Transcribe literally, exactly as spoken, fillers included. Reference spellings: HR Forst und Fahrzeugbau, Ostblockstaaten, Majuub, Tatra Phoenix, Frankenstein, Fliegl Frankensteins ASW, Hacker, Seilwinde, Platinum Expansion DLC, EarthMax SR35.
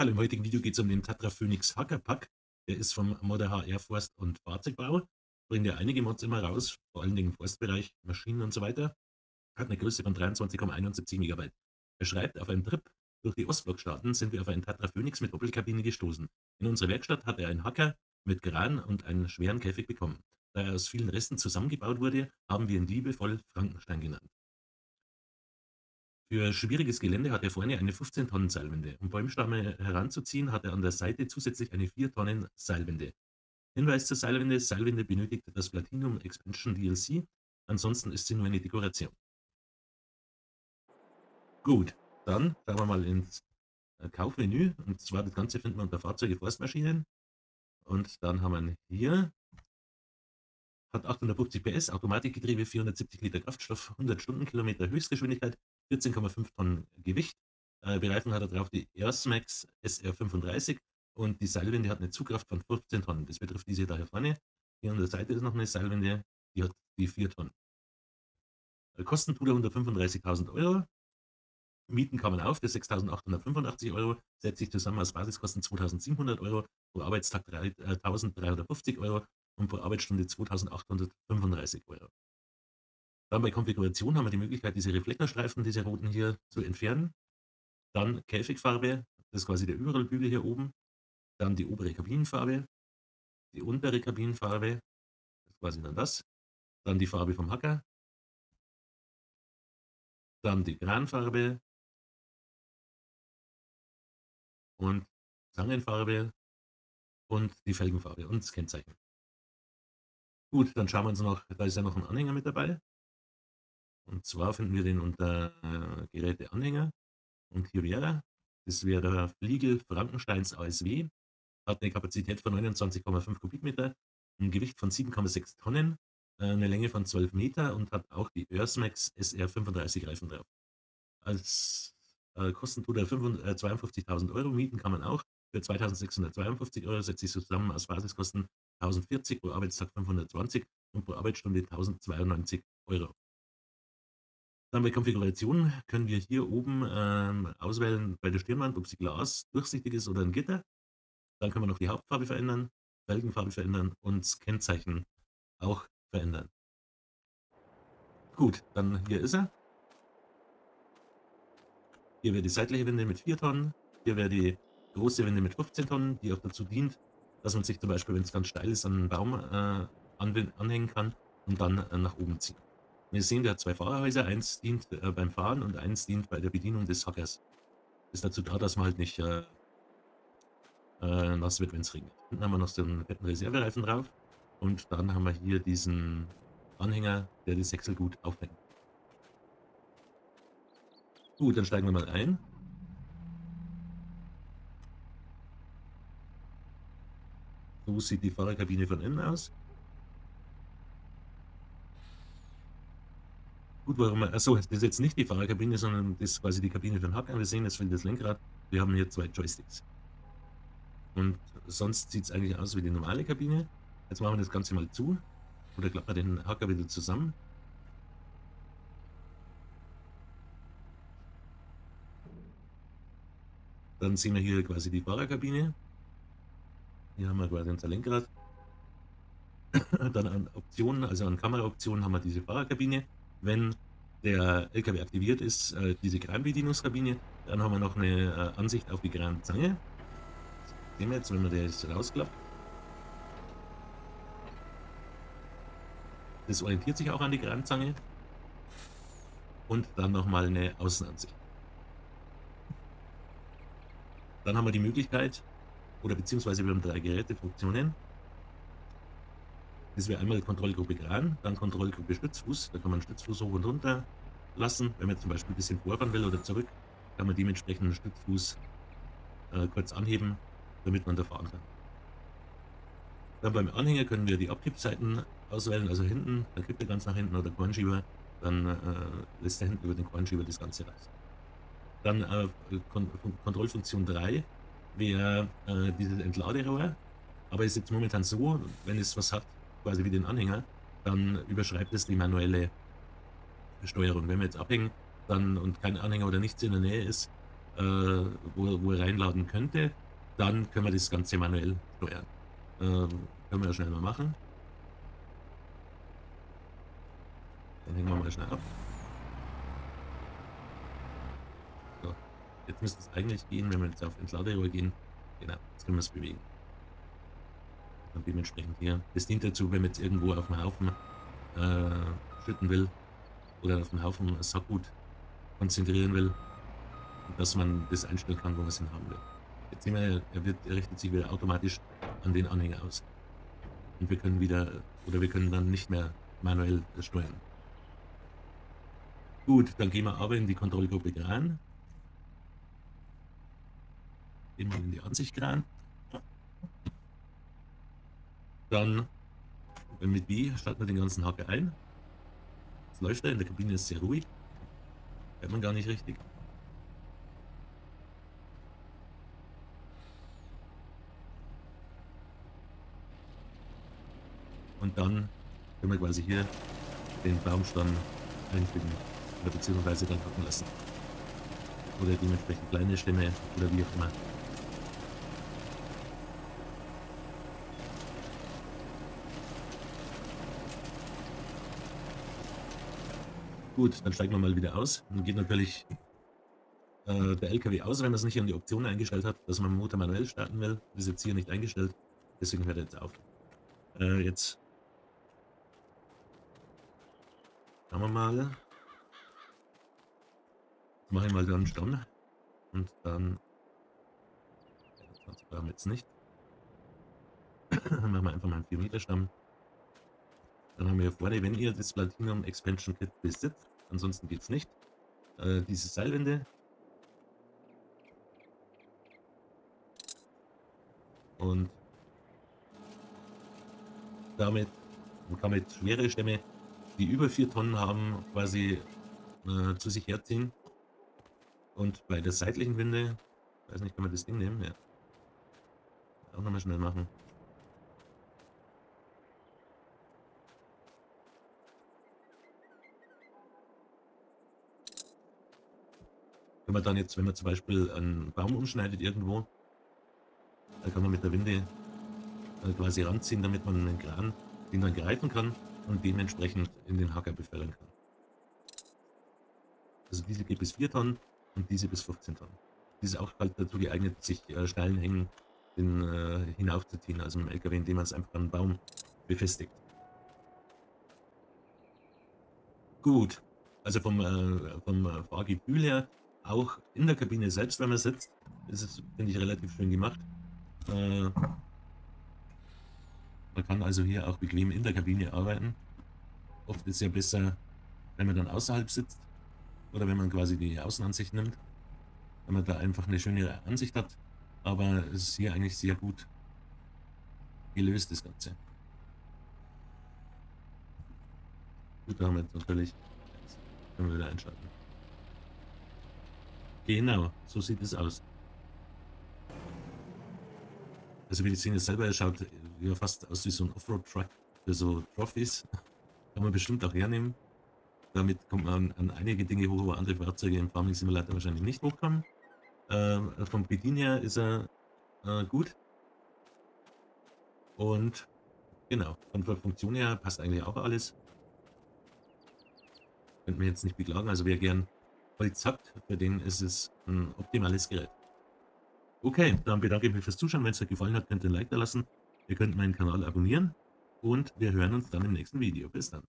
Hallo, im heutigen Video geht es um den Tatra Phoenix Hackerpack. Der ist vom Modder H R Forst und Fahrzeugbau. Bringt ja einige Mods immer raus, vor allen Dingen im Forstbereich, Maschinen und so weiter. Hat eine Größe von dreiundzwanzig Komma einundsiebzig Megabyte. Er schreibt, auf einem Trip durch die Ostblockstaaten sind wir auf einen Tatra Phoenix mit Doppelkabine gestoßen. In unserer Werkstatt hat er einen Hacker mit Kran und einen schweren Käfig bekommen. Da er aus vielen Resten zusammengebaut wurde, haben wir ihn liebevoll Frankenstein genannt. Für schwieriges Gelände hat er vorne eine fünfzehn Tonnen Seilwinde. Um Bäumstamme heranzuziehen, hat er an der Seite zusätzlich eine vier Tonnen Seilwinde. Hinweis zur Seilwinde: Seilwinde benötigt das Platinum Expansion D L C, ansonsten ist sie nur eine Dekoration. Gut, dann schauen wir mal ins Kaufmenü, und zwar das Ganze finden wir unter Fahrzeuge, Forstmaschinen, und dann haben wir hier, hat achthundertfünfzig P S, Automatikgetriebe, vierhundertsiebzig Liter Kraftstoff, hundert Stundenkilometer Höchstgeschwindigkeit, vierzehn Komma fünf Tonnen Gewicht. Äh, Bereifung hat er drauf die EarthMax S R fünfunddreißig und die Seilwinde hat eine Zugkraft von fünfzehn Tonnen. Das betrifft diese da hier vorne. Hier an der Seite ist noch eine Seilwinde, die hat die vier Tonnen. Äh, Kosten tut er hundertfünfunddreißigtausend Euro. Mieten kann man auf für sechstausendachthundertfünfundachtzig Euro. Setzt sich zusammen aus Basiskosten zweitausendsiebenhundert Euro, pro Arbeitstag dreiunddreißig fünfzig Euro und pro Arbeitsstunde zweitausendachthundertfünfunddreißig Euro. Dann bei Konfiguration haben wir die Möglichkeit, diese Reflektorstreifen, diese roten hier, zu entfernen. Dann Käfigfarbe, das ist quasi der Überrollbügel hier oben. Dann die obere Kabinenfarbe, die untere Kabinenfarbe, das ist quasi dann das. Dann die Farbe vom Hacker. Dann die Kranfarbe. Und Zangenfarbe. Und die Felgenfarbe und das Kennzeichen. Gut, dann schauen wir uns noch, da ist ja noch ein Anhänger mit dabei. Und zwar finden wir den unter äh, Geräteanhänger. Und hier wäre er. Das wäre der Fliegl Frankensteins A S W. Hat eine Kapazität von neunundzwanzig Komma fünf Kubikmeter, ein Gewicht von sieben Komma sechs Tonnen, äh, eine Länge von zwölf Meter und hat auch die EarthMax S R fünfunddreißig Reifen drauf. Als äh, Kosten tut er zweiundfünfzigtausend Euro, mieten kann man auch für zweitausendsechshundertzweiundfünfzig Euro, setzt sich zusammen aus Basiskosten tausendvierzig, pro Arbeitstag fünfhundertzwanzig und pro Arbeitsstunde tausendzweiundneunzig Euro. Dann bei Konfiguration können wir hier oben ähm, auswählen bei der Stirnwand, ob sie Glas, durchsichtig ist oder ein Gitter. Dann können wir noch die Hauptfarbe verändern, Felgenfarbe verändern und das Kennzeichen auch verändern. Gut, dann hier ist er. Hier wäre die seitliche Winde mit vier Tonnen. Hier wäre die große Winde mit fünfzehn Tonnen, die auch dazu dient, dass man sich zum Beispiel, wenn es ganz steil ist, an einen Baum äh, anhängen kann und dann äh, nach oben ziehen. Wir sehen, der hat zwei Fahrerhäuser, eins dient äh, beim Fahren und eins dient bei der Bedienung des Hackers. Ist dazu da, dass man halt nicht äh, äh, nass wird, wenn es regnet. Hinten haben wir noch so einen fetten Reservereifen drauf und dann haben wir hier diesen Anhänger, der das Häcksel gut aufhängt. Gut, dann steigen wir mal ein. So sieht die Fahrerkabine von innen aus. Gut, warum, achso, das ist jetzt nicht die Fahrerkabine, sondern das ist quasi die Kabine für den Hacker. Wir sehen, es fehlt das Lenkrad. Wir haben hier zwei Joysticks. Und sonst sieht es eigentlich aus wie die normale Kabine. Jetzt machen wir das Ganze mal zu. Oder klappen wir den Hacker wieder zusammen. Dann sehen wir hier quasi die Fahrerkabine. Hier haben wir quasi unser Lenkrad. Dann an Optionen, also an Kameraoptionen haben wir diese Fahrerkabine. Wenn der L K W aktiviert ist, äh, diese Kranbedienungskabine, dann haben wir noch eine äh, Ansicht auf die Kranzange. Sehen wir jetzt, wenn man das rausklappt. Das orientiert sich auch an die Kranzange. Und dann nochmal eine Außenansicht. Dann haben wir die Möglichkeit, oder beziehungsweise wir haben drei Gerätefunktionen. Das wäre einmal Kontrollgruppe Kran, dann Kontrollgruppe Stützfuß, da kann man Stützfuß hoch und runter lassen. Wenn man zum Beispiel ein bisschen vorfahren will oder zurück, kann man dementsprechend den Stützfuß äh, kurz anheben, damit man da fahren kann. Dann beim Anhänger können wir die Abkippseiten auswählen, also hinten, dann kippt er ganz nach hinten oder Kornschieber, dann äh, lässt er hinten über den Kornschieber das Ganze raus. Dann äh, Kon Kontrollfunktion drei wäre äh, dieses Entladerohr, aber ist jetzt momentan so, wenn es was hat, quasi wie den Anhänger, dann überschreibt es die manuelle Steuerung. Wenn wir jetzt abhängen dann und kein Anhänger oder nichts in der Nähe ist, äh, wo, er, wo er reinladen könnte, dann können wir das Ganze manuell steuern. Ähm, können wir ja schnell mal machen. Dann hängen wir mal schnell ab. So, jetzt müsste es eigentlich gehen, wenn wir jetzt auf Entladerrohr gehen. Genau, jetzt können wir es bewegen. Und dementsprechend hier. Das dient dazu, wenn man jetzt irgendwo auf dem Haufen äh, schütten will oder auf dem Haufen Sackgut konzentrieren will, dass man das einstellen kann, wo man es hin haben will. Jetzt sehen wir, er, wird, er richtet sich wieder automatisch an den Anhänger aus. Und wir können wieder, oder wir können dann nicht mehr manuell steuern. Gut, dann gehen wir aber in die Kontrollgruppe rein. Gehen wir in die Ansicht rein. Dann mit W schalten wir den ganzen Haken ein. Jetzt läuft er, in der Kabine ist sehr ruhig. Hört man gar nicht richtig. Und dann können wir quasi hier den Baumstamm einfügen oder beziehungsweise dann packen lassen. Oder dementsprechend kleine Stämme oder wie auch immer. Gut, dann steigen wir mal wieder aus. Dann geht natürlich äh, der L K W aus, wenn man es nicht an die Option eingestellt hat, dass man den Motor manuell starten will. Das ist jetzt hier nicht eingestellt, deswegen hört er jetzt auf. Äh, jetzt schauen wir mal. Jetzt mache ich mal den Stamm und dann brauchen wir jetzt nicht. Dann machen wir einfach mal einen vier Meter Stamm. Dann haben wir hier vorne, wenn ihr das Platinum Expansion Kit besitzt, ansonsten geht es nicht, äh, diese Seilwände. Und damit kann man jetzt schwere Stämme, die über vier Tonnen haben, quasi äh, zu sich herziehen. Und bei der seitlichen Winde, weiß nicht, kann man das Ding nehmen? Ja. Auch nochmal schnell machen. Wenn man dann jetzt, wenn man zum Beispiel einen Baum umschneidet irgendwo, dann kann man mit der Winde quasi ranziehen, damit man den Kran, den dann greifen kann und dementsprechend in den Hacker befördern kann. Also diese geht bis vier Tonnen und diese bis fünfzehn Tonnen. Diese ist auch halt dazu geeignet, sich äh, steilen Hängen den, äh, hinaufzuziehen, also mit dem L K W, indem man es einfach an den Baum befestigt. Gut, also vom, äh, vom äh, Fahrgefühl her, auch in der Kabine selbst, wenn man sitzt, ist es, finde ich, relativ schön gemacht. Äh, man kann also hier auch bequem in der Kabine arbeiten. Oft ist es ja besser, wenn man dann außerhalb sitzt oder wenn man quasi die Außenansicht nimmt, wenn man da einfach eine schönere Ansicht hat. Aber es ist hier eigentlich sehr gut gelöst, das Ganze. Gut, da haben wir jetzt natürlich, jetzt können wir wieder einschalten. Genau, so sieht es aus. Also wie die Szene selber, er schaut ja fast aus wie so ein Offroad-Truck für so Trophys. Kann man bestimmt auch hernehmen. Damit kommt man an einige Dinge hoch, wo andere Fahrzeuge im Farming Simulator wahrscheinlich nicht hochkommen. Ähm, vom Bedien her ist er äh, gut. Und genau, von der Funktion her passt eigentlich auch alles. Könnte man jetzt nicht beklagen, also wer gern Holz habt, für den ist es ein optimales Gerät. Okay, dann bedanke ich mich fürs Zuschauen. Wenn es euch gefallen hat, könnt ihr ein Like da lassen. Ihr könnt meinen Kanal abonnieren und wir hören uns dann im nächsten Video. Bis dann.